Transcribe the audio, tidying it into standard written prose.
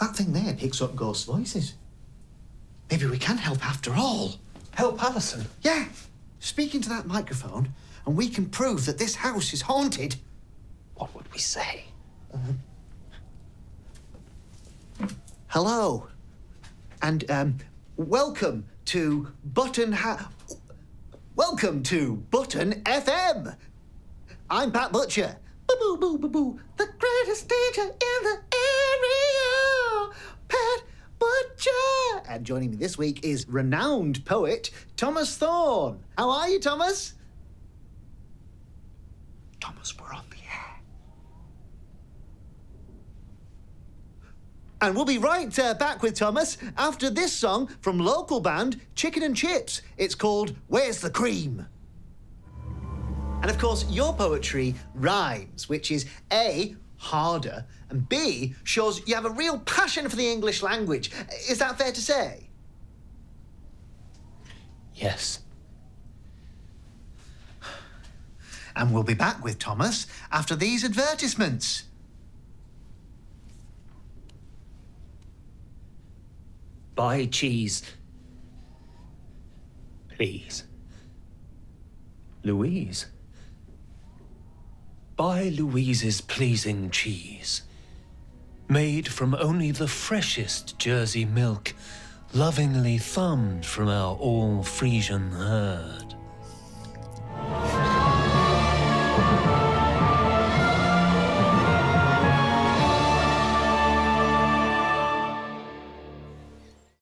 That thing there picks up ghost voices. Maybe we can help after all. Help Alison? Yeah. Speak into that microphone and we can prove that this house is haunted. What would we say? Hello. And, welcome to Button FM. I'm Pat Butcher. Boo boo boo boo boo. The greatest DJ in the area, Pat Butcher. And joining me this week is renowned poet Thomas Thorne. How are you, Thomas? Thomas, we're on the air. And we'll be right back with Thomas after this song from local band Chicken and Chips. It's called Where's the Cream? And of course, your poetry rhymes, which is A, harder, and B, shows you have a real passion for the English language. Is that fair to say? Yes. And we'll be back with Thomas after these advertisements. Buy cheese, please. Louise. Buy Louise's pleasing cheese, made from only the freshest Jersey milk, lovingly thumbed from our all-Frisian herd.